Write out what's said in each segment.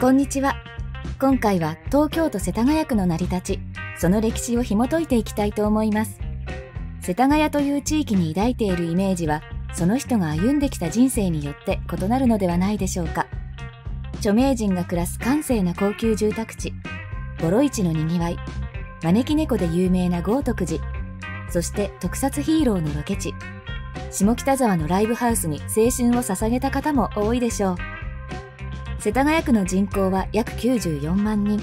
こんにちは。今回は東京都世田谷区の成り立ち、その歴史を紐解いていきたいと思います。世田谷という地域に抱いているイメージは、その人が歩んできた人生によって異なるのではないでしょうか。著名人が暮らす閑静な高級住宅地、ボロ市のにぎわい、招き猫で有名な豪徳寺、そして特撮ヒーローのロケ地、下北沢のライブハウスに青春を捧げた方も多いでしょう。世田谷区の人口は約94万人。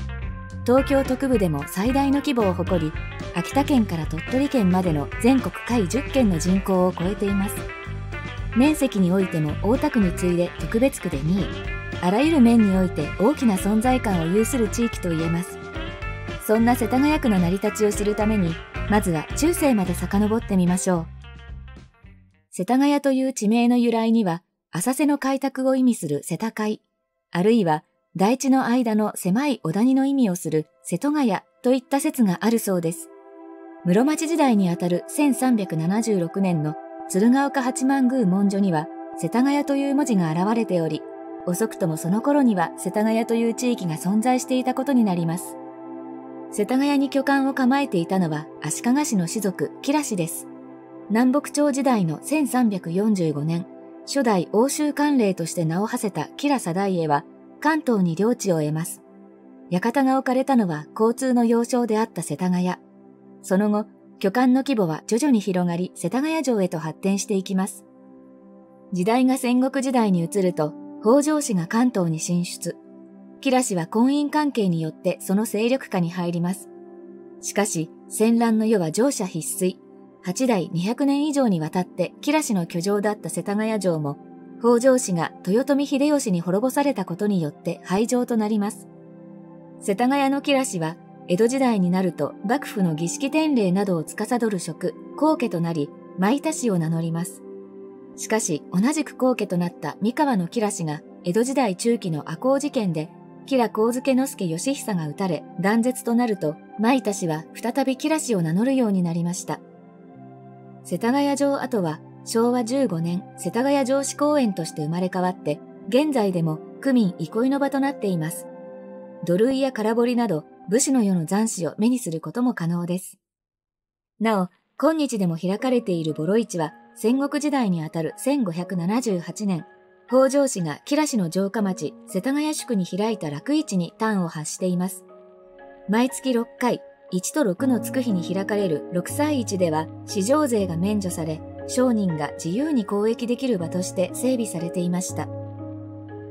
東京都区部でも最大の規模を誇り、秋田県から鳥取県までの全国下位10県の人口を超えています。面積においても大田区に次いで特別区で2位、あらゆる面において大きな存在感を有する地域といえます。そんな世田谷区の成り立ちを知るために、まずは中世まで遡ってみましょう。世田谷という地名の由来には、浅瀬の開拓を意味する瀬田開、あるいは台地の間の狭い小谷の意味をする瀬戸谷といった説があるそうです。室町時代にあたる1376年の鶴岡八幡宮文書には世田谷という文字が現れており、遅くともその頃には世田谷という地域が存在していたことになります。世田谷に居館を構えていたのは足利氏の士族、吉良氏です。南北朝時代の1345年、初代奥州管領として名を馳せた吉良定家は、関東に領地を得ます。館が置かれたのは交通の要衝であった世田谷。その後、居館の規模は徐々に広がり、世田谷城へと発展していきます。時代が戦国時代に移ると、北条氏が関東に進出。吉良氏は婚姻関係によってその勢力下に入ります。しかし、戦乱の世は城社必衰。8代200年以上にわたって吉良氏の居城だった世田谷城も、北条氏が豊臣秀吉に滅ぼされたことによって廃城となります。世田谷の吉良氏は、江戸時代になると幕府の儀式典礼などを司る職、高家となり、舞田氏を名乗ります。しかし、同じく高家となった三河の吉良氏が、江戸時代中期の赤穂事件で、吉良上野介義久が撃たれ、断絶となると、舞田氏は再び吉良氏を名乗るようになりました。世田谷城跡は昭和15年世田谷城址公園として生まれ変わって、現在でも区民憩いの場となっています。土塁や空堀など武士の世の残滓を目にすることも可能です。なお、今日でも開かれているボロ市は戦国時代にあたる1578年、北条氏が吉良氏の城下町世田谷宿に開いた楽市に端を発しています。毎月6回、1と6のつく日に開かれる6歳市では、市場税が免除され、商人が自由に交易できる場として整備されていました。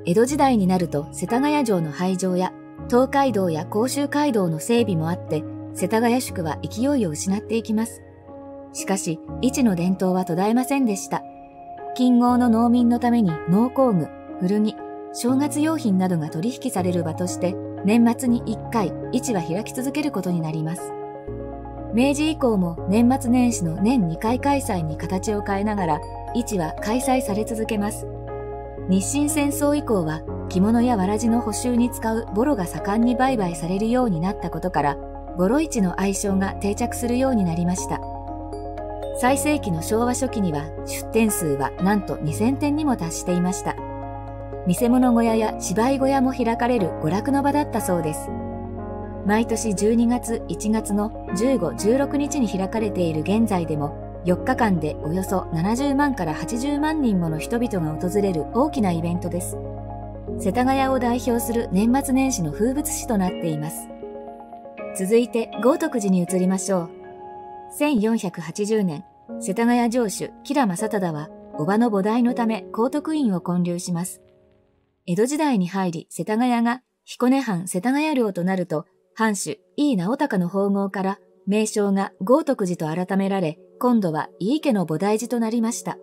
江戸時代になると、世田谷城の廃城や、東海道や甲州街道の整備もあって、世田谷宿は勢いを失っていきます。しかし、市の伝統は途絶えませんでした。近郷の農民のために農工具、古着、正月用品などが取引される場として、年末に1回、市は開き続けることになります。明治以降も年末年始の年2回開催に形を変えながら、市は開催され続けます。日清戦争以降は、着物やわらじの補修に使うボロが盛んに売買されるようになったことから、ボロ市の愛称が定着するようになりました。最盛期の昭和初期には、出店数はなんと2000店にも達していました。見せ物小屋や芝居小屋も開かれる娯楽の場だったそうです。毎年12月、1月の15、16日に開かれている現在でも、4日間でおよそ70万から80万人もの人々が訪れる大きなイベントです。世田谷を代表する年末年始の風物詩となっています。続いて、豪徳寺に移りましょう。1480年、世田谷城主、吉良正忠は、叔母の菩提のため、高徳院を建立します。江戸時代に入り、世田谷が彦根藩世田谷領となると、藩主井伊直孝の訪豪から名称が豪徳寺と改められ、今度は井伊家の菩提寺となりました。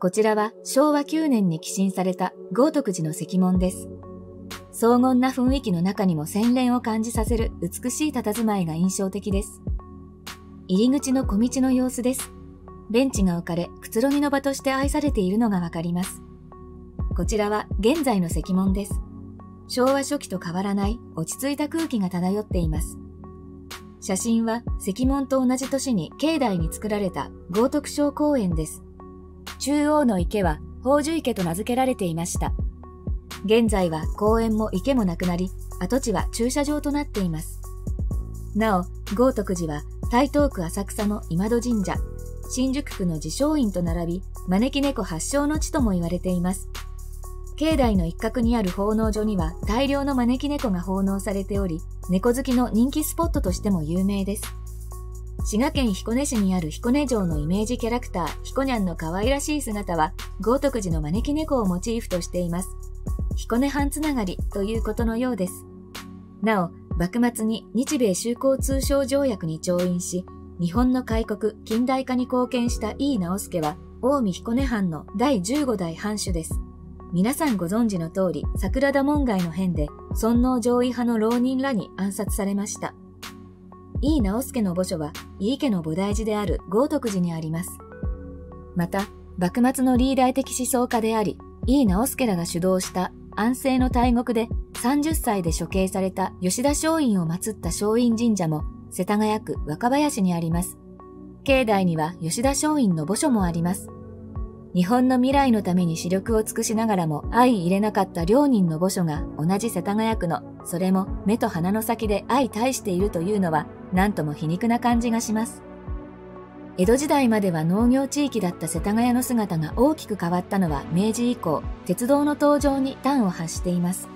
こちらは昭和9年に寄進された豪徳寺の石門です。荘厳な雰囲気の中にも洗練を感じさせる美しい佇まいが印象的です。入り口の小道の様子です。ベンチが置かれ、くつろぎの場として愛されているのがわかります。こちらは現在の石門です。昭和初期と変わらない落ち着いた空気が漂っています。写真は石門と同じ年に境内に作られた豪徳小公園です。中央の池は宝珠池と名付けられていました。現在は公園も池もなくなり、跡地は駐車場となっています。なお、豪徳寺は台東区浅草の今戸神社、新宿区の慈照院と並び、招き猫発祥の地とも言われています。境内の一角にある奉納所には大量の招き猫が奉納されており、猫好きの人気スポットとしても有名です。滋賀県彦根市にある彦根城のイメージキャラクター、ひこにゃんの可愛らしい姿は、豪徳寺の招き猫をモチーフとしています。彦根藩つながりということのようです。なお、幕末に日米修好通商条約に調印し、日本の開国・近代化に貢献した井伊直弼は、近江彦根藩の第15代藩主です。皆さんご存知の通り、桜田門外の変で、尊王攘夷派の浪人らに暗殺されました。井伊直弼の墓所は、井伊家の菩提寺である豪徳寺にあります。また、幕末のリーダー的思想家であり、井伊直弼らが主導した安政の大獄で、30歳で処刑された吉田松陰を祀った松陰神社も、世田谷区若林にあります。境内には吉田松陰の墓所もあります。日本の未来のために死力を尽くしながらも相入れなかった両人の墓所が同じ世田谷区の、それも目と鼻の先で相対しているというのは、なんとも皮肉な感じがします。江戸時代までは農業地域だった世田谷の姿が大きく変わったのは明治以降、鉄道の登場に端を発しています。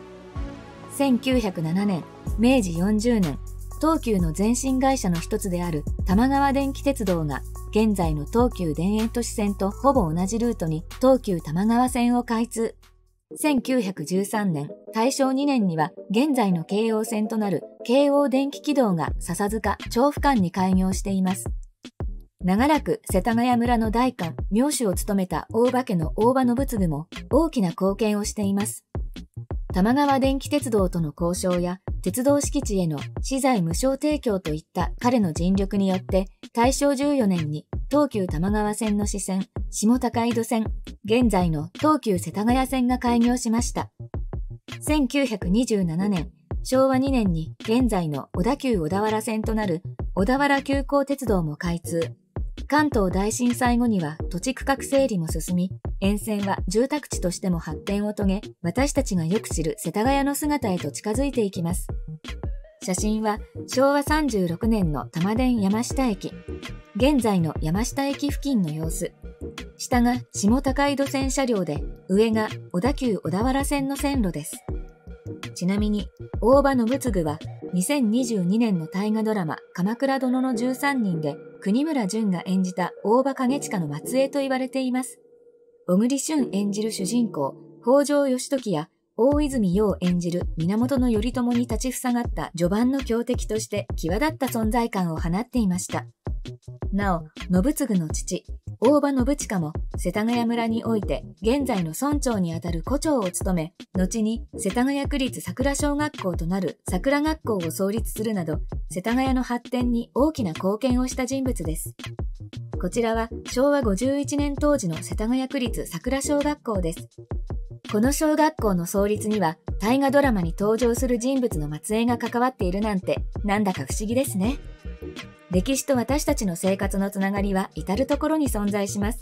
1907年、明治40年、東急の前身会社の一つである玉川電気鉄道が、現在の東急田園都市線とほぼ同じルートに東急多摩川線を開通。1913年、大正2年には現在の京王線となる京王電気軌道が笹塚・調布間に開業しています。長らく世田谷村の代官、名主を務めた大場家の大場信次も大きな貢献をしています。多摩川電気鉄道との交渉や鉄道敷地への資材無償提供といった彼の尽力によって、大正14年に東急多摩川線の支線、下高井戸線、現在の東急世田谷線が開業しました。1927年、昭和2年に現在の小田急小田原線となる小田原急行鉄道も開通。関東大震災後には土地区画整理も進み、沿線は住宅地としても発展を遂げ、私たちがよく知る世田谷の姿へと近づいていきます。写真は昭和36年の多摩田山下駅、現在の山下駅付近の様子。下が下高井戸線車両で、上が小田急小田原線の線路です。ちなみに、大場信次は2022年の大河ドラマ鎌倉殿の13人で、国村淳が演じた大場景親の末裔と言われています。小栗旬演じる主人公、北条義時や大泉洋演じる源頼朝に立ちふさがった序盤の強敵として際立った存在感を放っていました。なお、信次の父、大場信親も世田谷村において現在の村長にあたる区長を務め、後に世田谷区立桜小学校となる桜学校を創立するなど、世田谷の発展に大きな貢献をした人物です。こちらは昭和51年当時の世田谷区立桜小学校です。この小学校の創立には大河ドラマに登場する人物の末裔が関わっているなんて、なんだか不思議ですね。歴史と私たちの生活のつながりは至るところに存在します。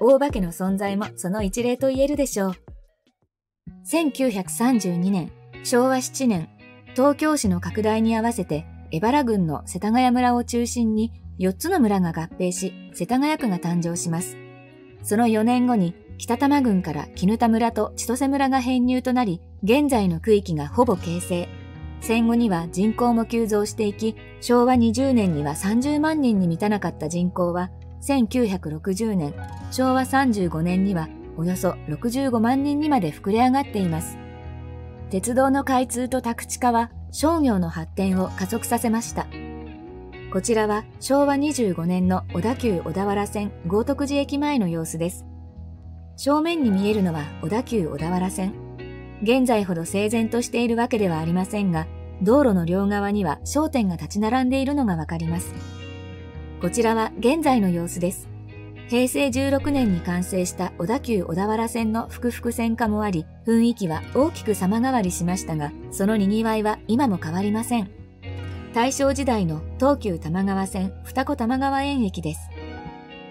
大場家の存在もその一例と言えるでしょう。1932年、昭和7年、東京市の拡大に合わせて、荏原郡の世田谷村を中心に4つの村が合併し、世田谷区が誕生します。その4年後に、北多摩郡から絹田村と千歳村が編入となり、現在の区域がほぼ形成。戦後には人口も急増していき、昭和20年には30万人に満たなかった人口は、1960年、昭和35年にはおよそ65万人にまで膨れ上がっています。鉄道の開通と宅地化は商業の発展を加速させました。こちらは昭和25年の小田急小田原線豪徳寺駅前の様子です。正面に見えるのは小田急小田原線。現在ほど整然としているわけではありませんが、道路の両側には商店が立ち並んでいるのがわかります。こちらは現在の様子です。平成16年に完成した小田急小田原線の複々線化もあり、雰囲気は大きく様変わりしましたが、その賑わいは今も変わりません。大正時代の東急多摩川線二子玉川園駅です。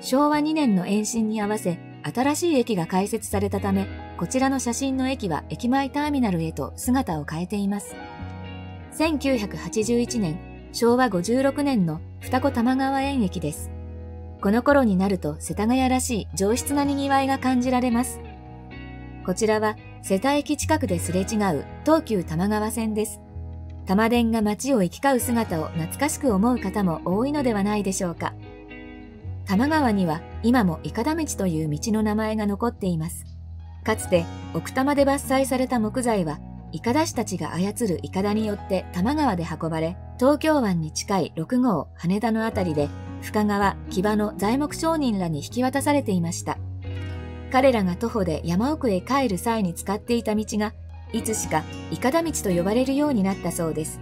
昭和2年の延伸に合わせ、新しい駅が開設されたため、こちらの写真の駅は駅前ターミナルへと姿を変えています。1981年、昭和56年の二子玉川園駅です。この頃になると世田谷らしい上質な賑わいが感じられます。こちらは世田駅近くですれ違う東急玉川線です。多摩電が街を行き交う姿を懐かしく思う方も多いのではないでしょうか。多摩川には今も筏道という道の名前が残っています。かつて奥多摩で伐採された木材は、筏師たちが操る筏によって多摩川で運ばれ、東京湾に近い6号羽田のあたりで、深川、木場の材木商人らに引き渡されていました。彼らが徒歩で山奥へ帰る際に使っていた道が、いつしか筏道と呼ばれるようになったそうです。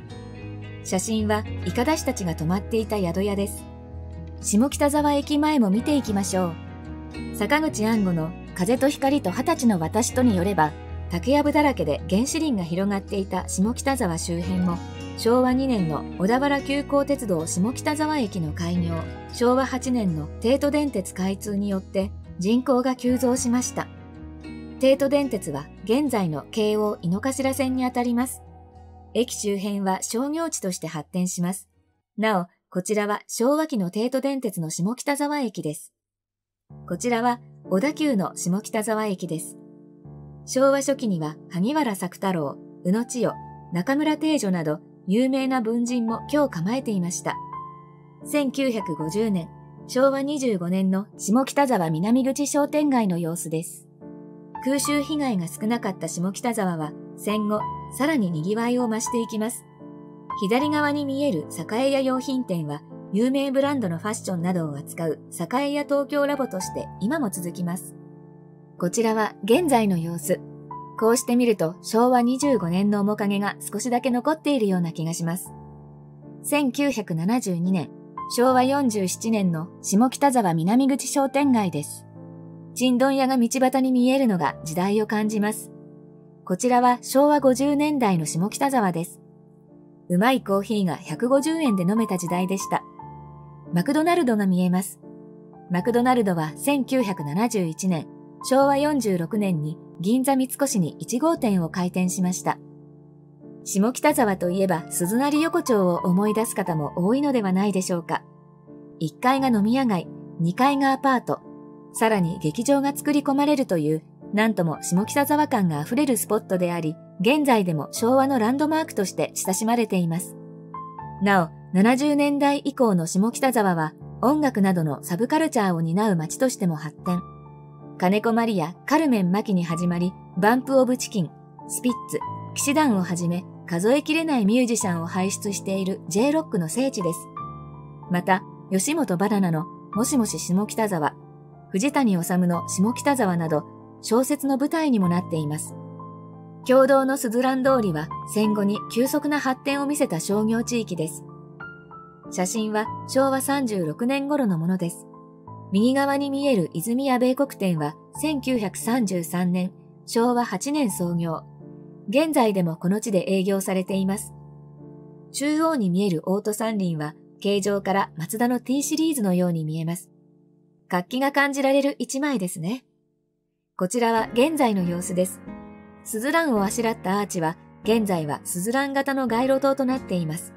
写真は筏師たちが泊まっていた宿屋です。下北沢駅前も見ていきましょう。坂口安吾の風と光と二十歳の私とによれば、竹やぶだらけで原始林が広がっていた下北沢周辺も、昭和2年の小田原急行鉄道下北沢駅の開業、昭和8年の帝都電鉄開通によって人口が急増しました。帝都電鉄は現在の京王井の頭線にあたります。駅周辺は商業地として発展します。なお、こちらは昭和期の帝都電鉄の下北沢駅です。こちらは小田急の下北沢駅です。昭和初期には萩原朔太郎、宇野千代、中村汀女など有名な文人も居を構えていました。1950年、昭和25年の下北沢南口商店街の様子です。空襲被害が少なかった下北沢は戦後、さらに賑わいを増していきます。左側に見える栄屋用品店は有名ブランドのファッションなどを扱う栄屋東京ラボとして今も続きます。こちらは現在の様子。こうして見ると昭和25年の面影が少しだけ残っているような気がします。1972年、昭和47年の下北沢南口商店街です。ちんどん屋が道端に見えるのが時代を感じます。こちらは昭和50年代の下北沢です。うまいコーヒーが150円で飲めた時代でした。マクドナルドが見えます。マクドナルドは1971年、昭和46年に銀座三越に1号店を開店しました。下北沢といえば鈴なり横丁を思い出す方も多いのではないでしょうか。1階が飲み屋街、2階がアパート、さらに劇場が作り込まれるという、なんとも下北沢感が溢れるスポットであり、現在でも昭和のランドマークとして親しまれています。なお、70年代以降の下北沢は、音楽などのサブカルチャーを担う街としても発展。金子マリやカルメン・マキに始まり、バンプ・オブ・チキン、スピッツ、騎士団をはじめ、数えきれないミュージシャンを輩出している J ロックの聖地です。また、吉本ばななのもしもし下北沢、藤谷治の下北沢など小説の舞台にもなっています。共同のすずらん通りは戦後に急速な発展を見せた商業地域です。写真は昭和36年頃のものです。右側に見える泉屋米国店は1933年、昭和8年創業。現在でもこの地で営業されています。中央に見えるオート三輪は形状からマツダの T シリーズのように見えます。活気が感じられる一枚ですね。こちらは現在の様子です。スズランをあしらったアーチは、現在はスズラン型の街路灯となっています。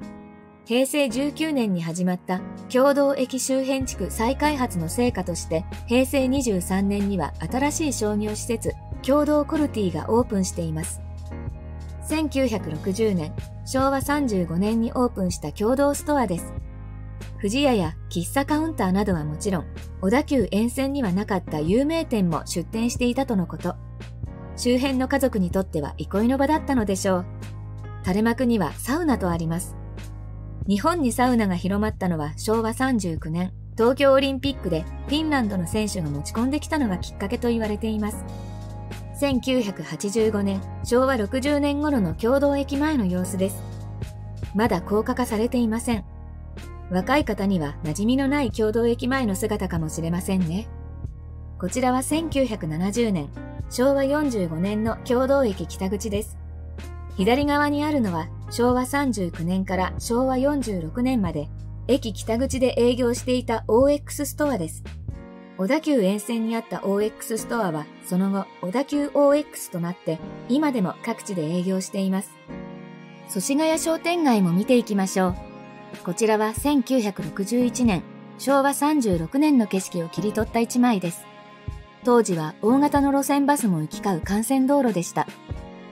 平成19年に始まった共同駅周辺地区再開発の成果として、平成23年には新しい商業施設、共同コルティがオープンしています。1960年、昭和35年にオープンした共同ストアです。不二家や喫茶カウンターなどはもちろん、小田急沿線にはなかった有名店も出店していたとのこと。周辺の家族にとっては憩いの場だったのでしょう。垂れ幕にはサウナとあります。日本にサウナが広まったのは昭和39年、東京オリンピックでフィンランドの選手が持ち込んできたのがきっかけと言われています。1985年、昭和60年頃の共同駅前の様子です。まだ高架化されていません。若い方には馴染みのない共同駅前の姿かもしれませんね。こちらは1970年、昭和45年の共同駅北口です。左側にあるのは昭和39年から昭和46年まで、駅北口で営業していた OX ストアです。小田急沿線にあった OX ストアはその後、小田急 OX となって、今でも各地で営業しています。祖師ヶ谷商店街も見ていきましょう。こちらは1961年、昭和36年の景色を切り取った一枚です。当時は大型の路線バスも行き交う幹線道路でした。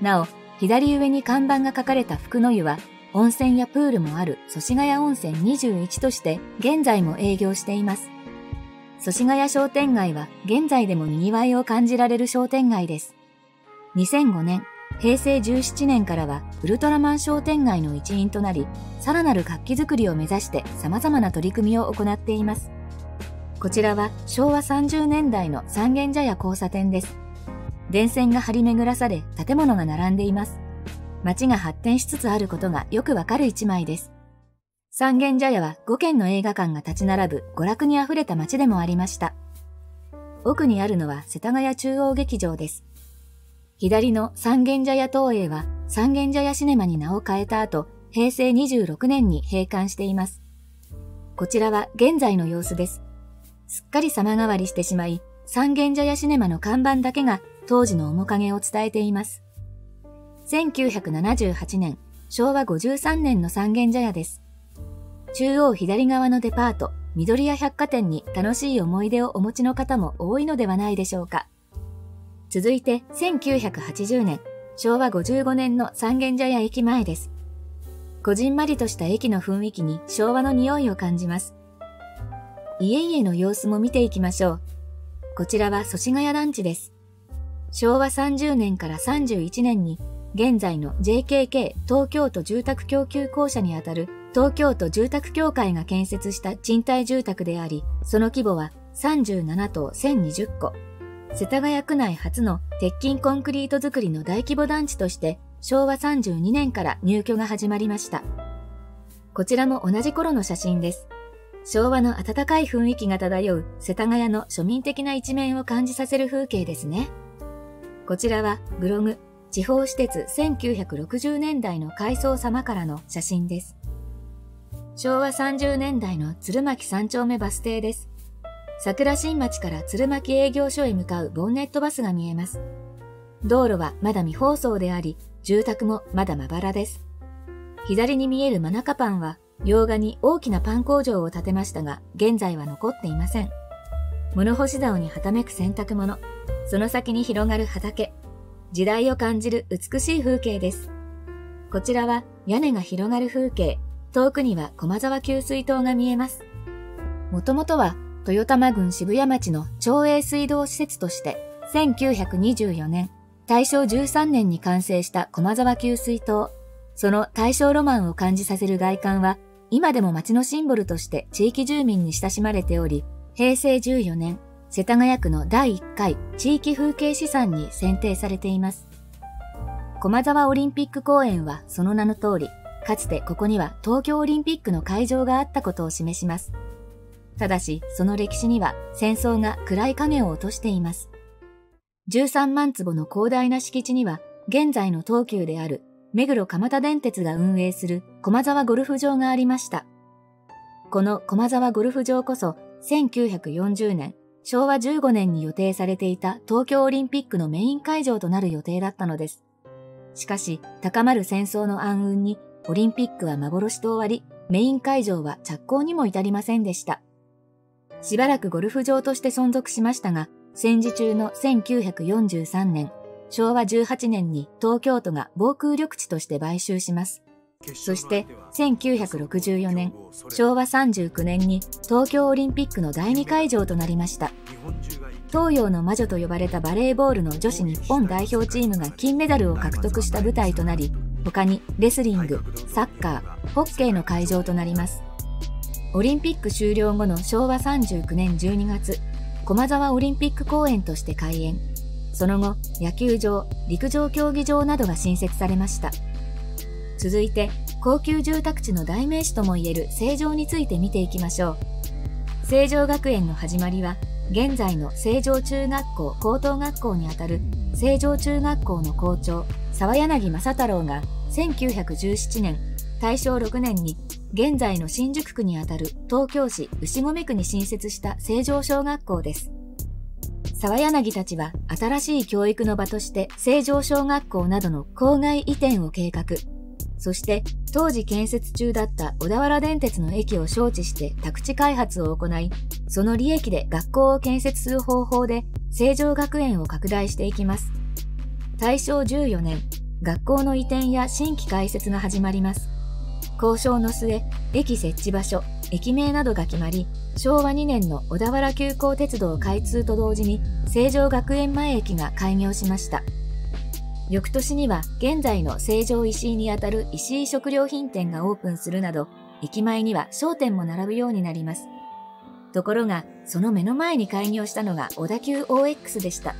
なお、左上に看板が書かれた福の湯は、温泉やプールもある祖師ヶ谷温泉21として、現在も営業しています。祖師ヶ谷商店街は現在でも賑わいを感じられる商店街です。2005年、平成17年からはウルトラマン商店街の一員となり、さらなる活気づくりを目指して様々な取り組みを行っています。こちらは昭和30年代の三軒茶屋交差点です。電線が張り巡らされ建物が並んでいます。街が発展しつつあることがよくわかる一枚です。三軒茶屋は5軒の映画館が立ち並ぶ娯楽にあふれた街でもありました。奥にあるのは世田谷中央劇場です。左の三軒茶屋東映は三軒茶屋シネマに名を変えた後、平成26年に閉館しています。こちらは現在の様子です。すっかり様変わりしてしまい、三軒茶屋シネマの看板だけが当時の面影を伝えています。1978年、昭和53年の三軒茶屋です。中央左側のデパート、緑屋百貨店に楽しい思い出をお持ちの方も多いのではないでしょうか。続いて1980年、昭和55年の三軒茶屋駅前です。こじんまりとした駅の雰囲気に昭和の匂いを感じます。家々の様子も見ていきましょう。こちらは祖師ヶ谷団地です。昭和30年から31年に、現在の JKK 東京都住宅供給公社にあたる東京都住宅協会が建設した賃貸住宅であり、その規模は37棟1020戸。世田谷区内初の鉄筋コンクリート造りの大規模団地として、昭和32年から入居が始まりました。こちらも同じ頃の写真です。昭和の温かい雰囲気が漂う世田谷の庶民的な一面を感じさせる風景ですね。こちらはブログ、地方私鉄1960年代の改装様からの写真です。昭和30年代の鶴巻3丁目バス停です。桜新町から鶴巻営業所へ向かうボンネットバスが見えます。道路はまだ未舗装であり、住宅もまだまばらです。左に見えるマナカパンは、洋画に大きなパン工場を建てましたが、現在は残っていません。物干し竿にはためく洗濯物、その先に広がる畑、時代を感じる美しい風景です。こちらは屋根が広がる風景、遠くには駒沢給水塔が見えます。もともとは豊玉郡渋谷町の町営水道施設として、1924年、大正13年に完成した駒沢給水塔。その大正ロマンを感じさせる外観は、今でも町のシンボルとして地域住民に親しまれており、平成14年、世田谷区の第1回地域風景資産に選定されています。駒沢オリンピック公園はその名の通り、かつてここには東京オリンピックの会場があったことを示します。ただし、その歴史には戦争が暗い影を落としています。13万坪の広大な敷地には、現在の東急である目黒蒲田電鉄が運営する駒沢ゴルフ場がありました。この駒沢ゴルフ場こそ、1940年、昭和15年に予定されていた東京オリンピックのメイン会場となる予定だったのです。しかし、高まる戦争の暗雲に、オリンピックは幻と終わり、メイン会場は着工にも至りませんでした。しばらくゴルフ場として存続しましたが、戦時中の1943年、昭和18年に東京都が防空緑地として買収します。そして、1964年、昭和39年に東京オリンピックの第2会場となりました。東洋の魔女と呼ばれたバレーボールの女子日本代表チームが金メダルを獲得した舞台となり、他にレスリング、サッカー、ホッケーの会場となります。オリンピック終了後の昭和39年12月、駒沢オリンピック公園として開園。その後、野球場、陸上競技場などが新設されました。続いて、高級住宅地の代名詞ともいえる成城について見ていきましょう。成城学園の始まりは、現在の成城中学校高等学校にあたる成城中学校の校長、沢柳正太郎が1917年、大正6年に現在の新宿区にあたる東京市牛込区に新設した成城小学校です。沢柳たちは新しい教育の場として成城小学校などの校外移転を計画。そして当時建設中だった小田原電鉄の駅を招致して宅地開発を行い、その利益で学校を建設する方法で成城学園を拡大していきます。大正14年、学校の移転や新規開設が始まります。交渉の末、駅設置場所、駅名などが決まり、昭和2年の小田原急行鉄道開通と同時に、成城学園前駅が開業しました。翌年には、現在の成城石井にあたる石井食料品店がオープンするなど、駅前には商店も並ぶようになります。ところが、その目の前に開業したのが小田急 OX でした。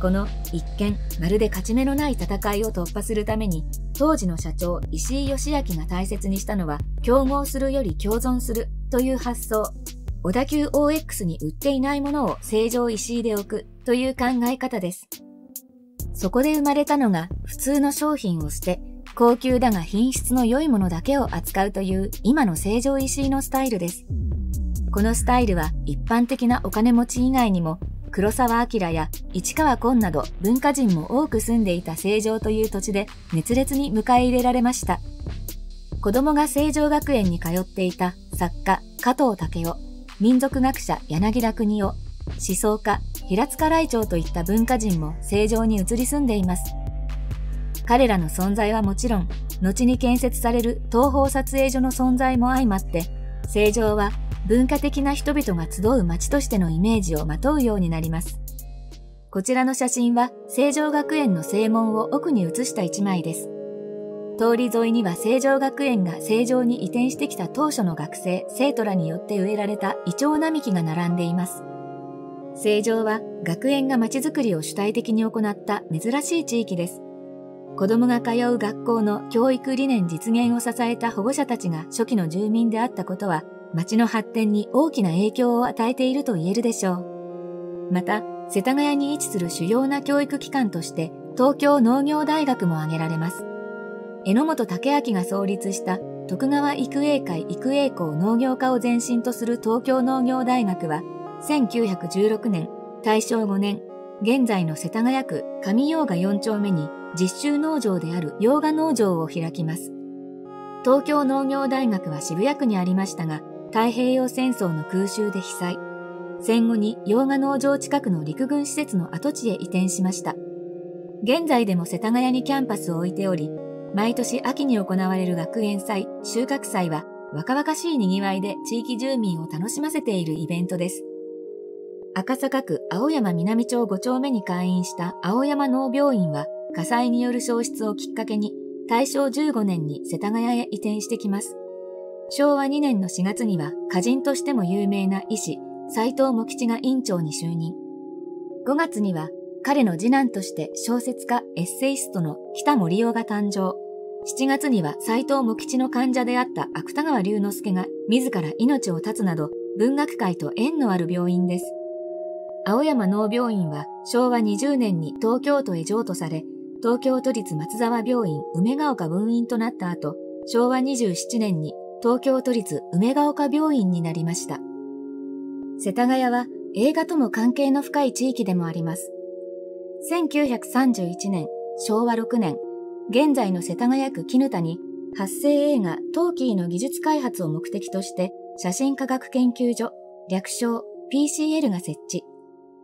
この一見まるで勝ち目のない戦いを突破するために、当時の社長石井義明が大切にしたのは、競合するより共存するという発想。小田急 OX に売っていないものを成城石井で置くという考え方です。そこで生まれたのが、普通の商品を捨て高級だが品質の良いものだけを扱うという今の成城石井のスタイルです。このスタイルは一般的なお金持ち以外にも、黒澤明や市川崑など文化人も多く住んでいた成城という土地で熱烈に迎え入れられました。子供が成城学園に通っていた作家加藤武夫、民俗学者柳田国男、思想家平塚らいてうといった文化人も成城に移り住んでいます。彼らの存在はもちろん、後に建設される東宝撮影所の存在も相まって、成城は文化的な人々が集う街としてのイメージをまとうようになります。こちらの写真は、成城学園の正門を奥に写した一枚です。通り沿いには成城学園が成城に移転してきた当初の学生、生徒らによって植えられたイチョウ並木が並んでいます。成城は、学園が街づくりを主体的に行った珍しい地域です。子供が通う学校の教育理念実現を支えた保護者たちが初期の住民であったことは、町の発展に大きな影響を与えていると言えるでしょう。また、世田谷に位置する主要な教育機関として、東京農業大学も挙げられます。榎本武明が創立した徳川育英会育英校農業化を前身とする東京農業大学は、1916年、大正5年、現在の世田谷区上用賀4丁目に実習農場である用賀農場を開きます。東京農業大学は渋谷区にありましたが、太平洋戦争の空襲で被災。戦後に用賀農場近くの陸軍施設の跡地へ移転しました。現在でも世田谷にキャンパスを置いており、毎年秋に行われる学園祭、収穫祭は若々しい賑わいで地域住民を楽しませているイベントです。赤坂区青山南町5丁目に開院した青山農病院は、火災による焼失をきっかけに大正15年に世田谷へ移転してきます。昭和2年の4月には、歌人としても有名な医師、斎藤茂吉が院長に就任。5月には、彼の次男として小説家、エッセイストの北森夫が誕生。7月には、斎藤茂吉の患者であった芥川龍之介が、自ら命を絶つなど、文学界と縁のある病院です。青山農病院は、昭和20年に東京都へ譲渡され、東京都立松沢病院梅ヶ丘分院となった後、昭和27年に、東京都立梅ヶ丘病院になりました。世田谷は映画とも関係の深い地域でもあります。1931年、昭和6年、現在の世田谷区砧に発生映画トーキーの技術開発を目的として写真科学研究所、略称 PCL が設置。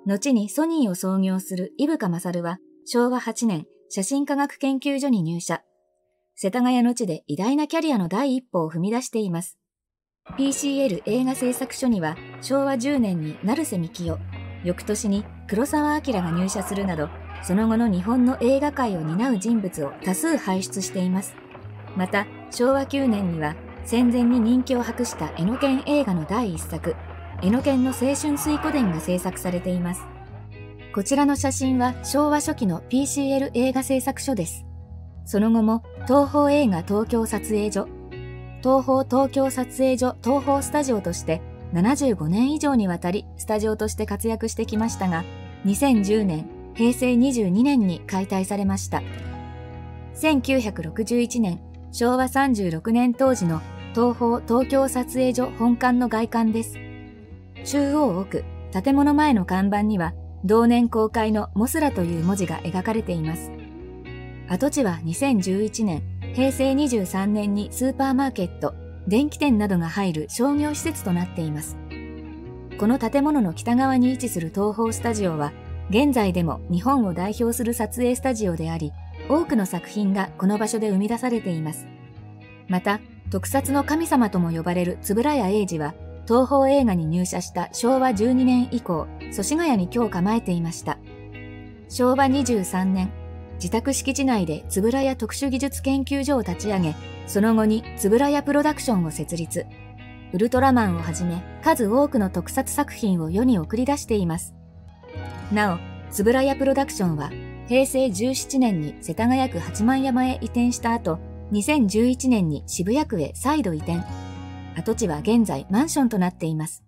後にソニーを創業する伊深勝は昭和8年、写真科学研究所に入社。世田谷の地で偉大なキャリアの第一歩を踏み出しています。PCL 映画製作所には昭和10年に成瀬幹夫、翌年に黒澤明が入社するなど、その後の日本の映画界を担う人物を多数輩出しています。また、昭和9年には戦前に人気を博した江ノ県映画の第一作、江ノ県の青春水湖伝が制作されています。こちらの写真は昭和初期の PCL 映画製作所です。その後も、東宝映画東京撮影所、東宝東京撮影所東宝スタジオとして75年以上にわたりスタジオとして活躍してきましたが、2010年、平成22年に解体されました。1961年、昭和36年当時の東宝東京撮影所本館の外観です。中央奥、建物前の看板には、同年公開のモスラという文字が描かれています。跡地は2011年、平成23年にスーパーマーケット、電気店などが入る商業施設となっています。この建物の北側に位置する東宝スタジオは、現在でも日本を代表する撮影スタジオであり、多くの作品がこの場所で生み出されています。また、特撮の神様とも呼ばれる円谷英二は、東宝映画に入社した昭和12年以降、祖師ヶ谷に居を構えていました。昭和23年、自宅敷地内で円谷特殊技術研究所を立ち上げ、その後に円谷プロダクションを設立。ウルトラマンをはじめ、数多くの特撮作品を世に送り出しています。なお、円谷プロダクションは、平成17年に世田谷区八幡山へ移転した後、2011年に渋谷区へ再度移転。跡地は現在マンションとなっています。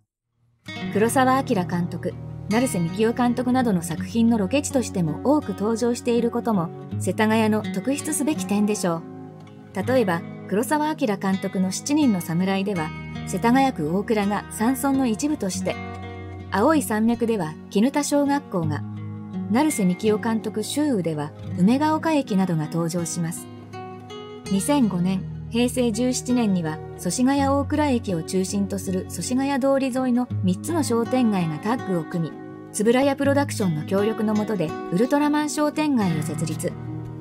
黒澤明監督、成瀬幹雄監督などの作品のロケ地としても多く登場していることも、世田谷の特筆すべき点でしょう。例えば、黒澤明監督の7人の侍では、世田谷区大倉が山村の一部として、青い山脈では絹田小学校が、成瀬幹雄監督周雨では梅ヶ丘駅などが登場します。2005年、平成17年には祖師ヶ谷大倉駅を中心とする祖師ヶ谷通り沿いの3つの商店街がタッグを組み、円谷プロダクションの協力の下でウルトラマン商店街を設立。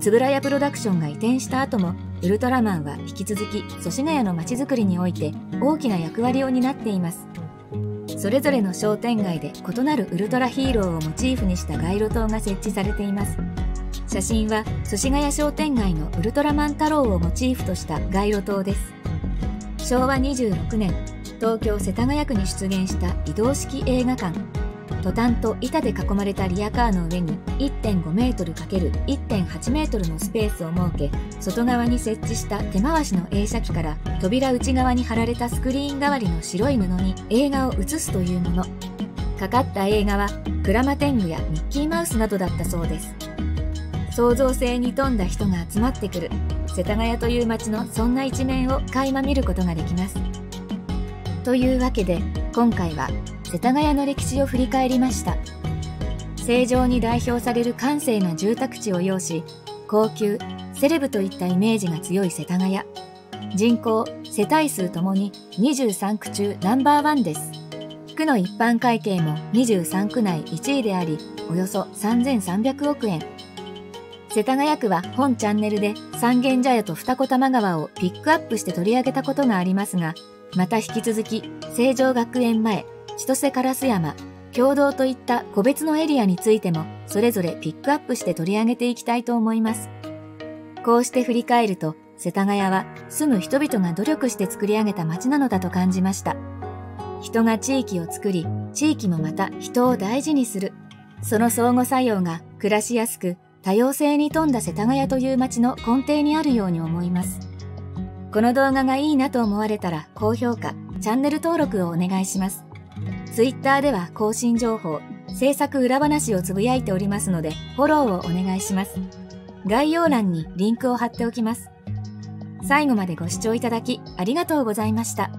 円谷プロダクションが移転した後も、ウルトラマンは引き続き祖師ヶ谷の街づくりにおいて大きな役割を担っています。それぞれの商店街で異なるウルトラヒーローをモチーフにした街路灯が設置されています。写真は、祖師ヶ谷商店街のウルトラマン太郎をモチーフとした街路灯です。昭和26年、東京世田谷区に出現した移動式映画館。トタンと板で囲まれたリアカーの上に 1.5 メートル ×1.8 メートルのスペースを設け、外側に設置した手回しの映写機から扉内側に貼られたスクリーン代わりの白い布に映画を映すというもの。かかった映画はクラマテングやミッキーマウスなどだったそうです。創造性に富んだ人が集まってくる世田谷という街のそんな一面を垣間見ることができます。というわけで、今回は世田谷の歴史を振り返りました。成城に代表される閑静な住宅地を要し、高級、セレブといったイメージが強い世田谷。人口、世帯数ともに23区中ナンバー1です。区の一般会計も23区内1位であり、およそ3300億円。世田谷区は本チャンネルで三軒茶屋と二子玉川をピックアップして取り上げたことがありますが、また引き続き、成城学園前、千歳烏山、経堂といった個別のエリアについても、それぞれピックアップして取り上げていきたいと思います。こうして振り返ると、世田谷は住む人々が努力して作り上げた街なのだと感じました。人が地域を作り、地域もまた人を大事にする。その相互作用が暮らしやすく、多様性に富んだ世田谷という街の根底にあるように思います。この動画がいいなと思われたら高評価、チャンネル登録をお願いします。Twitter では更新情報、制作裏話をつぶやいておりますので、フォローをお願いします。概要欄にリンクを貼っておきます。最後までご視聴いただきありがとうございました。